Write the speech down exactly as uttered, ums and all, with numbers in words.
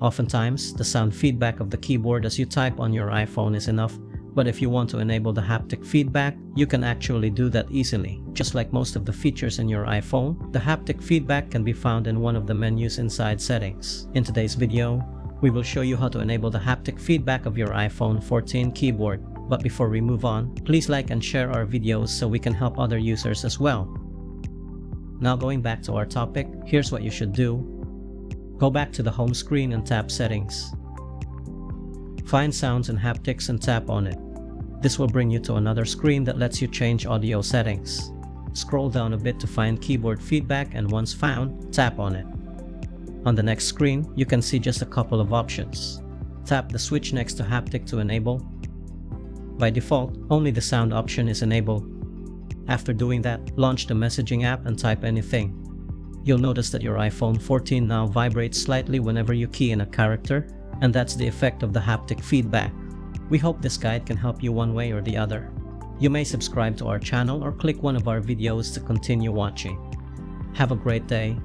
Oftentimes, the sound feedback of the keyboard as you type on your iPhone is enough, but if you want to enable the haptic feedback, you can actually do that easily. Just like most of the features in your iPhone, the haptic feedback can be found in one of the menus inside Settings. In today's video, we will show you how to enable the haptic feedback of your iPhone fourteen keyboard. But before we move on, please like and share our videos so we can help other users as well. Now going back to our topic, here's what you should do. Go back to the home screen and tap Settings. Find Sounds and Haptics and tap on it. This will bring you to another screen that lets you change audio settings. Scroll down a bit to find Keyboard Feedback, and once found, tap on it. On the next screen, you can see just a couple of options. Tap the switch next to Haptic to enable. By default, only the sound option is enabled. After doing that, launch the messaging app and type anything. You'll notice that your iPhone fourteen now vibrates slightly whenever you key in a character, and that's the effect of the haptic feedback. We hope this guide can help you one way or the other. You may subscribe to our channel or click one of our videos to continue watching. Have a great day.